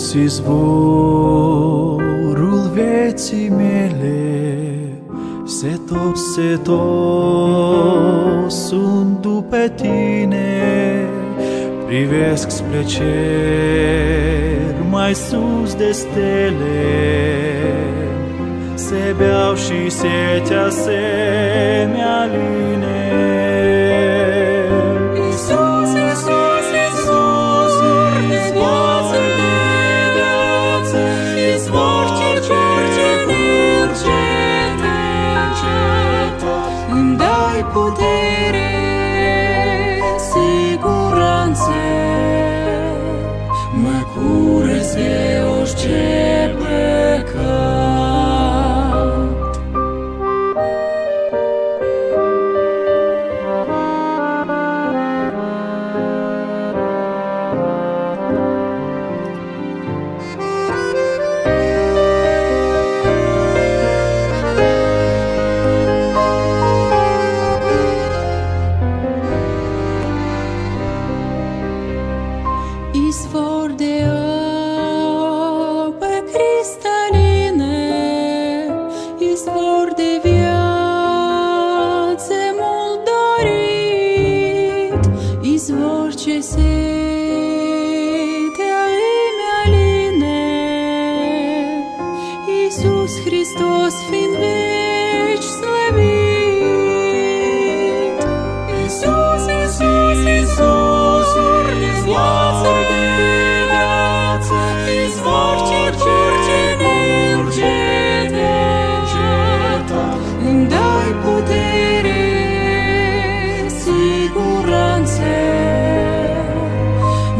Isus, izvorul vieții mele, setos sunt după tine, privesc spre cer mai sus de stele, se beau și setea se mi-aline. Putere, siguranță, mă curăț de orice păcat. Izvor de apă cristalină, izvor de viață mult dorit, izvor ce setea îmi aline, Iisus Hristos fiind veci slăvit. Iisus, Iisus, Iisus, izvor de viață, izvor ce curge neîncetat, îmi dai putere, siguranță,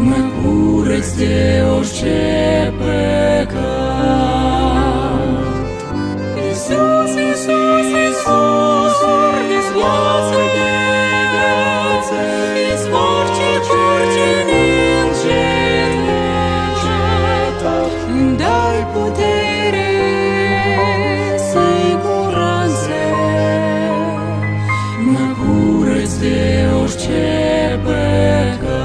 mă curăț de orice păcat. Iisus, Iisus, Iisus, izvor de viață, izvor ce curge neîncetat, îmi dai putere, siguranță, mă curăț de orice păcat.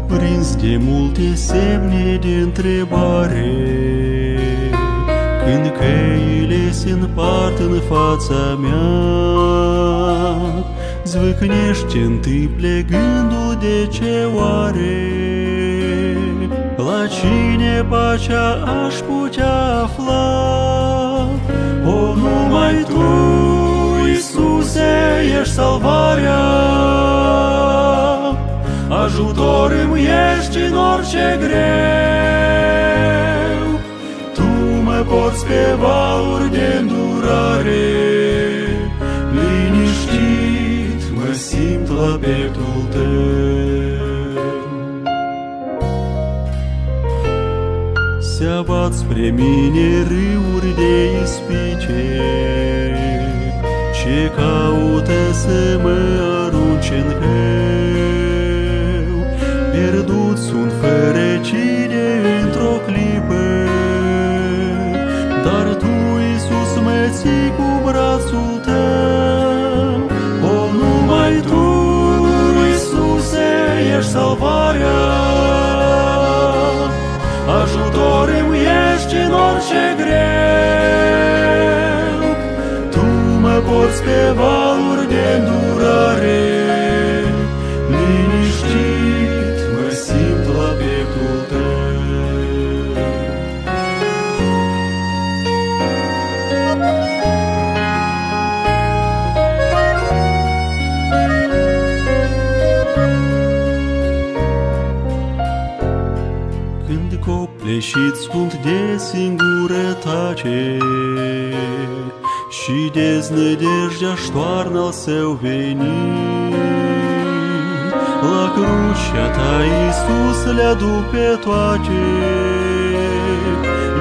cuprins de multe semne de întrebare, când căile se împart în fața mea, zvâcnește-ntâi plecându-l de ce oare, la cine pacea aș putea afla? O, numai Tu, Iisuse, ești salvarea, ajutor îmi ești în orice greu. Tu mă porți pe valuri de îndurare, liniștit mă simt la pieptul Tău. Se abat spre mine râuri de ispite, ce caută să mă arunce în greu. Pierdut sunt fără cine într-o clipă, dar Tu, Iisus, mă ții cu brațul Tău. O, numai Tu, Iisuse, ești salvarea, ajutor îmi ești în orice greu. Tu mă porți pe valuri de îndurare, și-ți scund de singurătate și deznădejdea ștoarnă al Său venit. La crucea Ta, Iisus, le-aduc pe toate,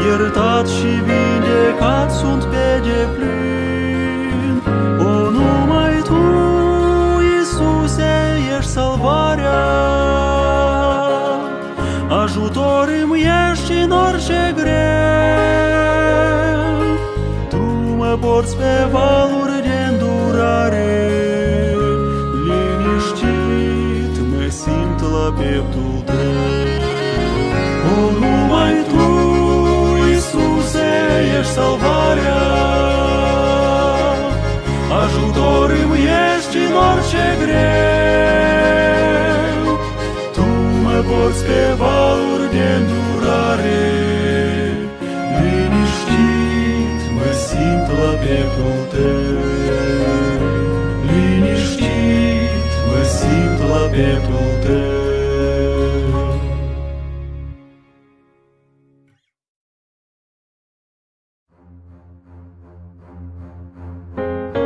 iertat și vindecat sunt pe deplin. O, numai Tu, Iisuse, ești salvarea, ajutor îmi ești în orice greu. Tu mă porți pe valuri de îndurare, liniștit mă simt la pieptul Tău. O, numai Tu, Iisuse, ești salvarea, ajutor îmi ești în orice greu. Tu mă porți pe valuri de îndurare, liniștit mă simt la pieptul Tău. Liniștit mă simt la pieptul Tău. Thank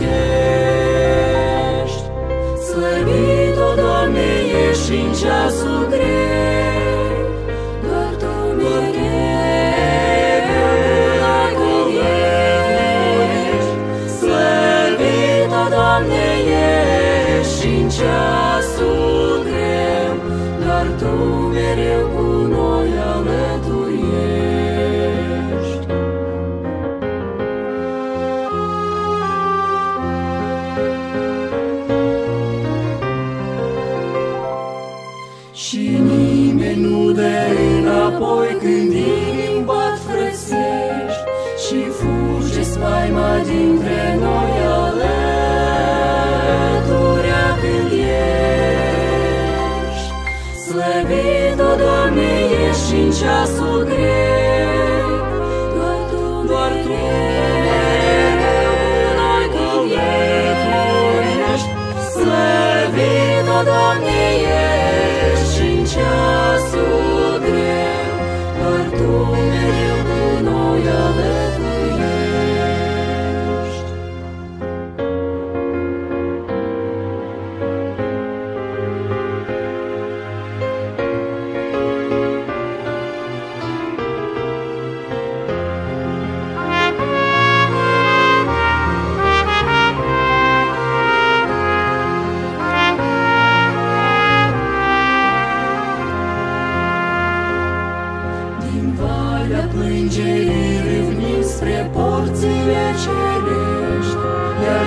you.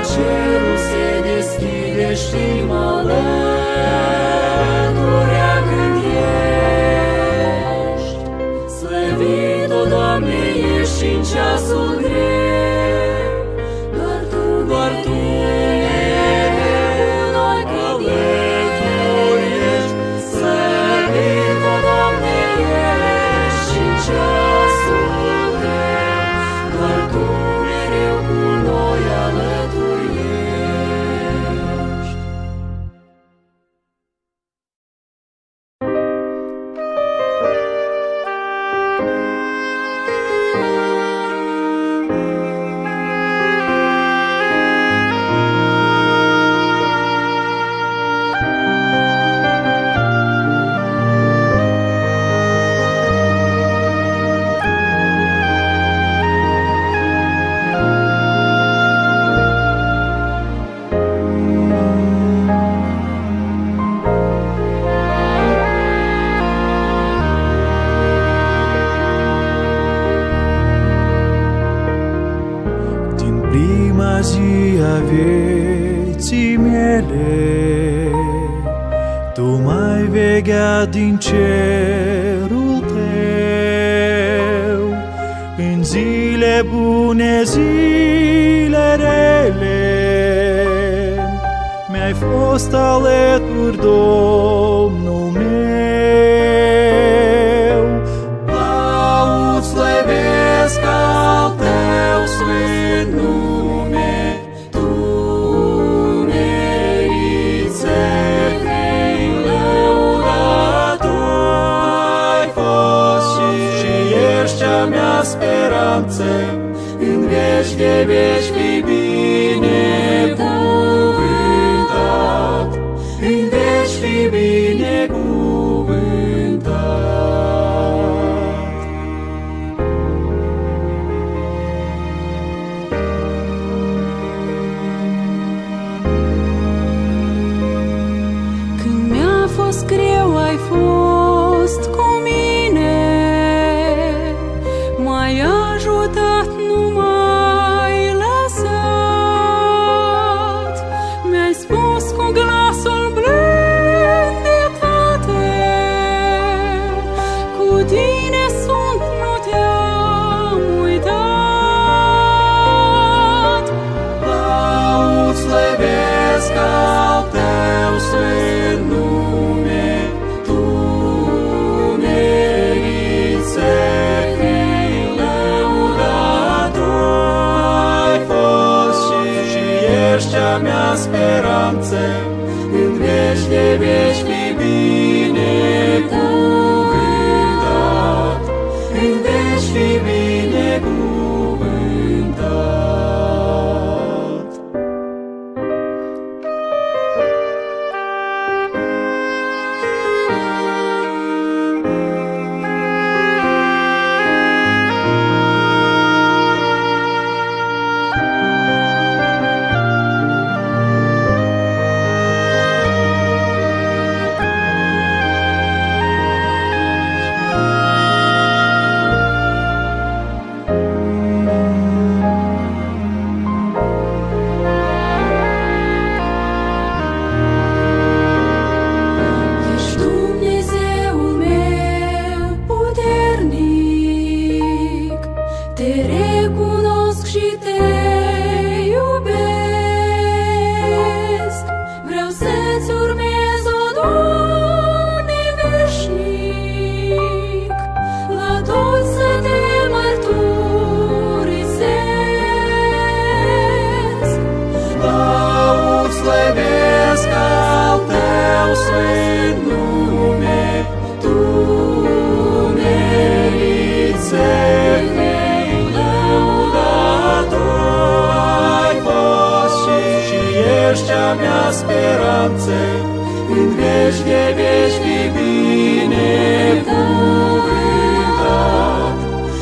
cerul se deschide și mă lăturea când ești. Slăvit-o, Doamne, ești și în ceasul greu, doar Tu ne cu noi călători ești. Slăvit-o, Doamne, ești și în ceasul greu, doar Tu mereu cu noi alături ești. Din cerul Tău, în zile bune, zile rele, mi-ai fost alături, Domnul meu. Laud, slăvesc al Tău sfânt nume, Tu meriți să mea speranță, în veci de veci fi binecuvântat, în veci fi binecuvântat. Când mi-a fost greu, ai fost cu mea speranță, în veci de veci fi binecuvântat,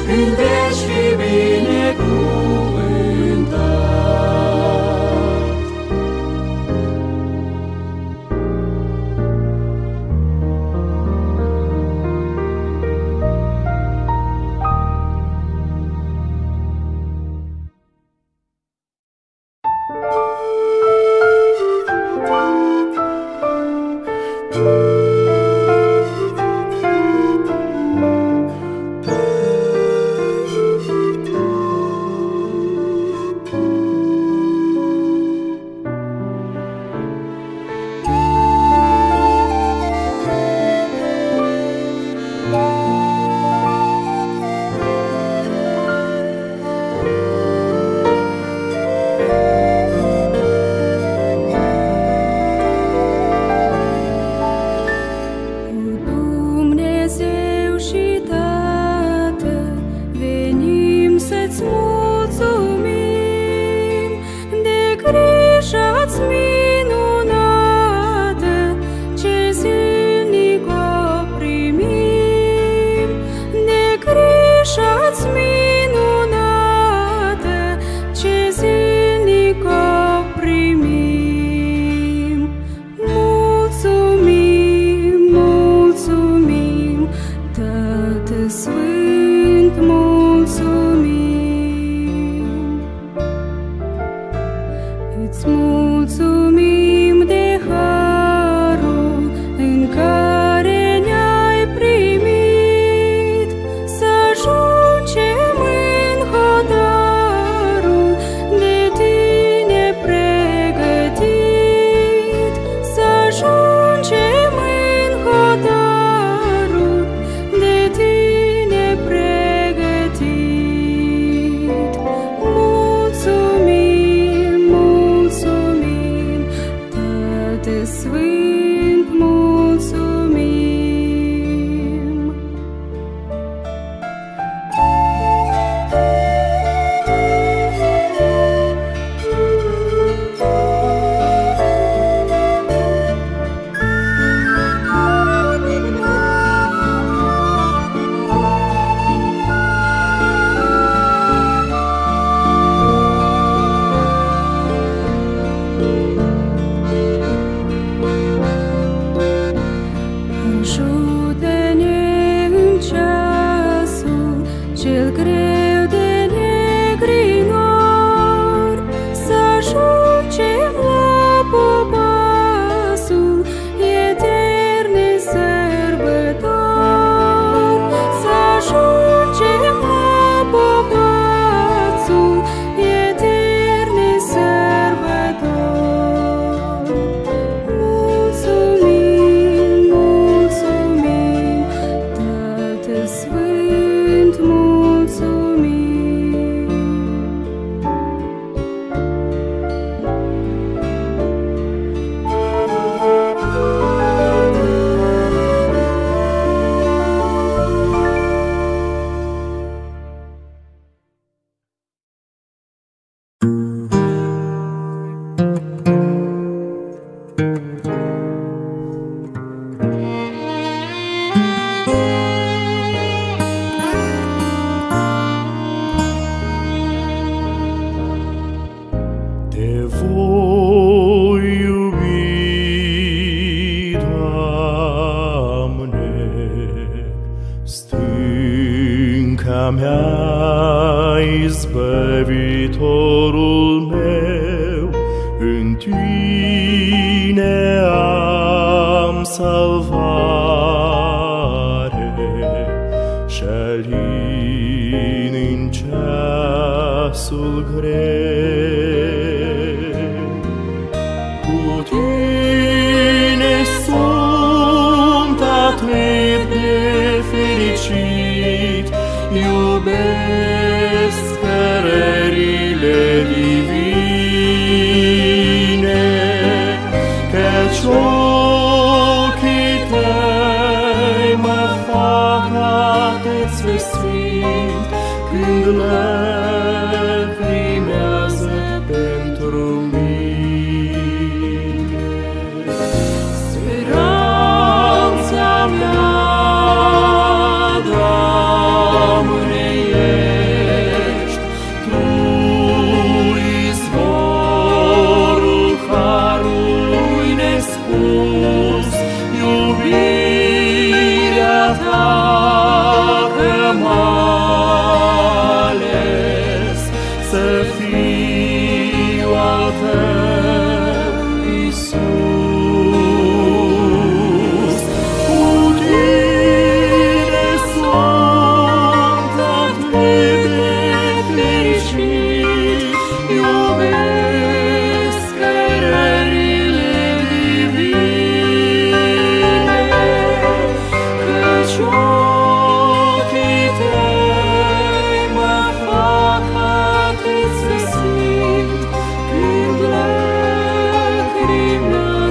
în veci fi binecuvântat. grijă-ți minunată, ce zilnic o primim. De grijă-ți minunată, ce zilnic o primim. Mulțumim, mulțumim, Tată Sfânt, mulțumim. Îți mulțumim de harul în care ne-ai primit, să ajungem în hotarul de tine pregătit, să ajungem în hotarul de tine pregătit. Mulțumim, mulțumim, Tată Sfânt, mulțumim. Ajută-ne în ceasul cel greu de negrinor, să ajungem la popasul eternei sărbători, să ajungem la popasul eternei sărbători. Mulțumim, mulțumim, Tată Sfânt, mulțumim. Izbăvitorul meu, în tine am salvare, și-alin în ceasul greu. Cu tine sunt atât de fericit, iubesc cărările divine, căci ochii tăi mă fac atât de sfânt, când lăcrimează pentru mine. Speranța mea, să fiu al tău, Iisus. Cu tine sunt atât de fericit, iubesc cărările divine, căci ochii tăi mă fac atât de sfânt, când lăcrimează.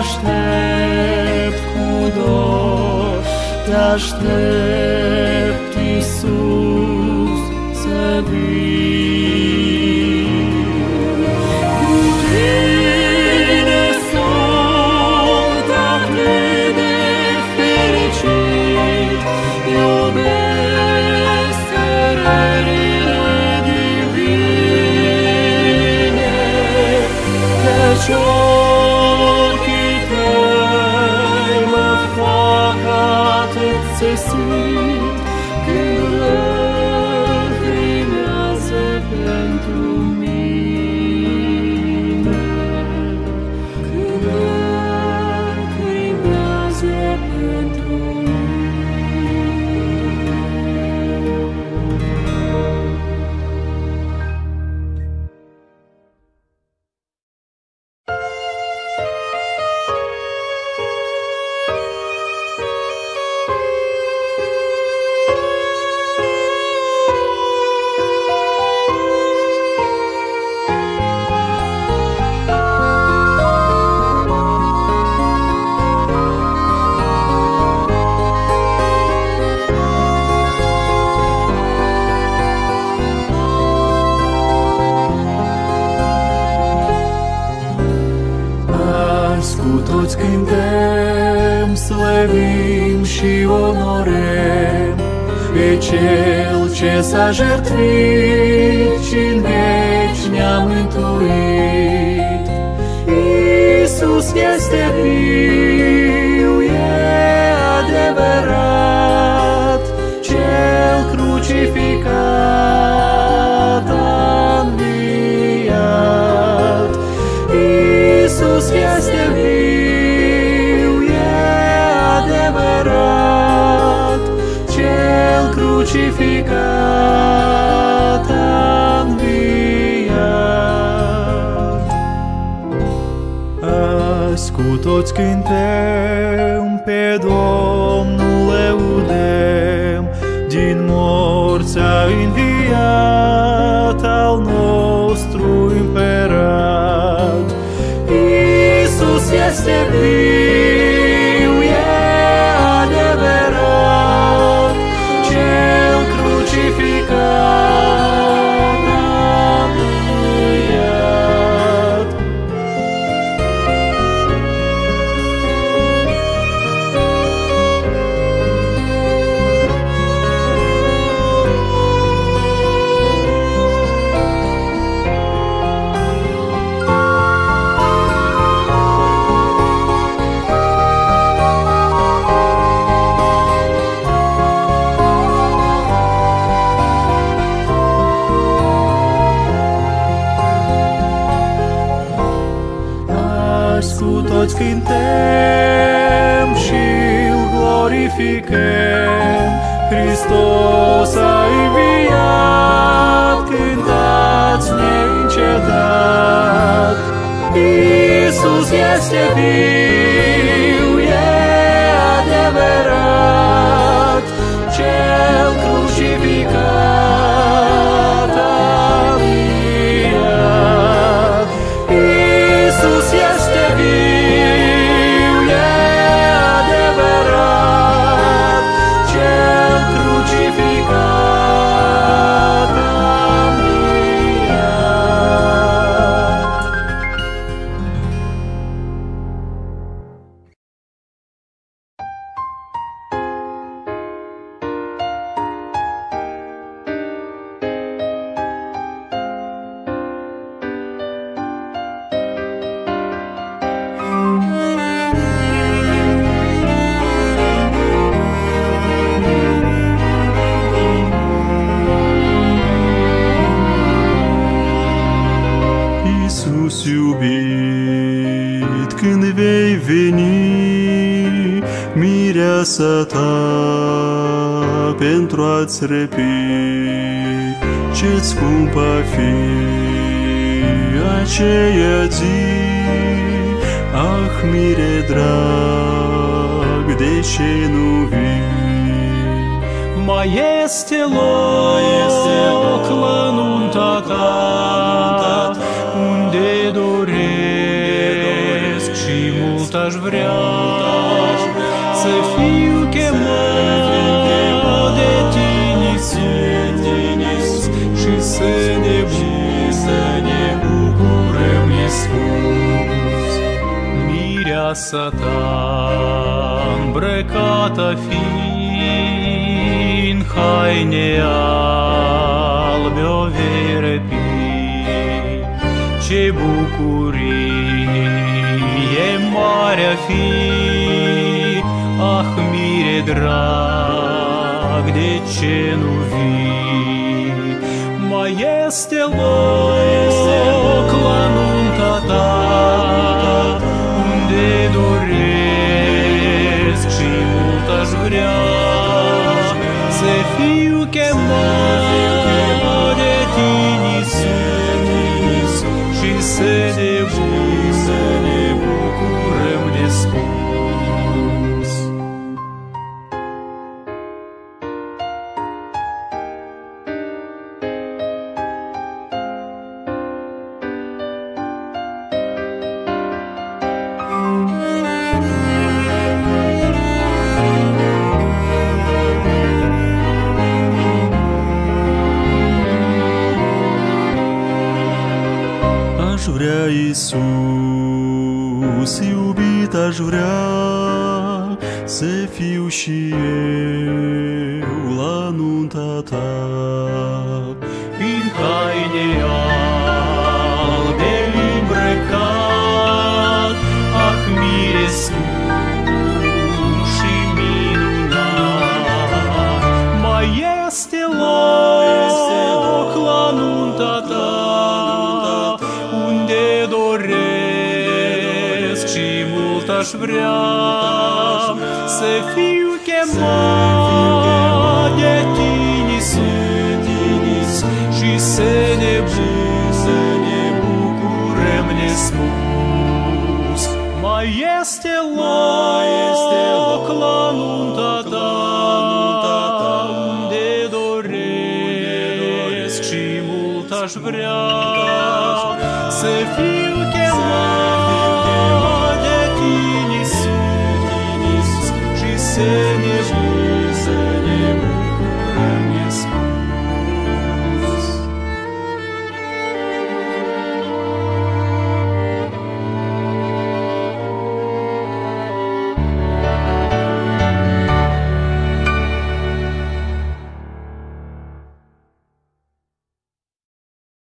aștept cu dor, te aștept, Iisus, să vii. Cu tine sunt atât de fericit, iubesc sărările divine, căci se simt când lăcrimează pentru mine, când lăcrimează pentru Cel ce s-a jertfit și-n veci ne-a mântuit. Iisus este viu, e adevărat, Cel crucificat a înviat. Iisus este viu, e adevărat, Cel crucificat a înviat. Azi cu toți cântăm, pe Domnul lăudăm, din morți a înviat al nostru împărat. Iisus este viu, e adevărat, crucificat a înviat. Toți cântăm și-l glorificăm, Hristos a înviat, cântați neîncetat. Iisus este viu, e adevărat, Cel crucificat a înviat. Iisus este viu, mireasa ta pentru a-ți repi, ce-ți scump a fi aceea zi. Ah, mire drag, de ce nu vii? Mai este loc la nunta ta, unde doresc și mult mult aș vrea să fiu chemat de tine, Iisus, și să ne bucurăm, Iisus. Mireasa ta îmbrăcată fi în haine albe o vei răpi. Ce bucurie mare-a fi, ah, mire drag, de ce nu vii? Mai este loc la nunta ta, unde doresc și mult aș vrea să fiu chemat de tine, Iisus, și să ne bucurăm de spus. Iisus, iubit, aș vrea să fiu și eu la nunta ta. În haine albe îmbrăcat, ah, mire scump și minunat, mai este loc la nunta ta, aș vrea să fiu chemat de tine, Iisus, și să ne bucurăm nespus. Mai este loc la nunta ta, unde doresc și mult aș vrea să fiu chemat să ne bucurăm.